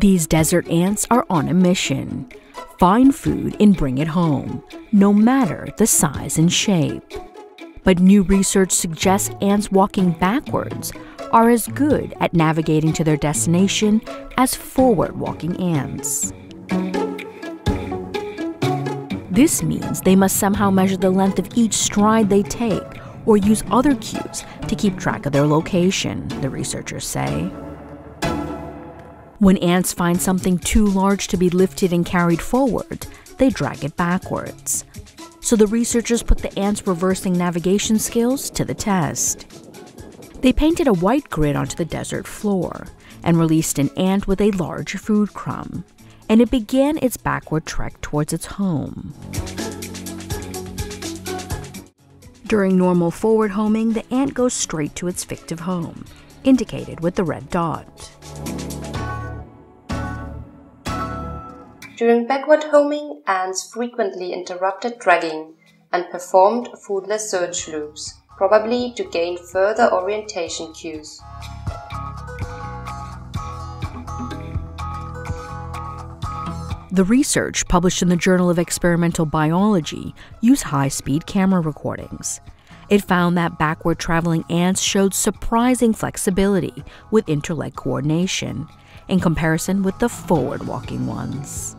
These desert ants are on a mission. Find food and bring it home, no matter the size and shape. But new research suggests ants walking backwards are as good at navigating to their destination as forward-walking ants. This means they must somehow measure the length of each stride they take or use other cues to keep track of their location, the researchers say. When ants find something too large to be lifted and carried forward, they drag it backwards. So the researchers put the ants' reversing navigation skills to the test. They painted a white grid onto the desert floor and released an ant with a large food crumb, and it began its backward trek towards its home. During normal forward homing, the ant goes straight to its fictive home, indicated with the red dot. During backward homing, ants frequently interrupted dragging and performed foodless search loops, probably to gain further orientation cues. The research, published in the Journal of Experimental Biology, used high-speed camera recordings. It found that backward-traveling ants showed surprising flexibility with interleg coordination in comparison with the forward-walking ones.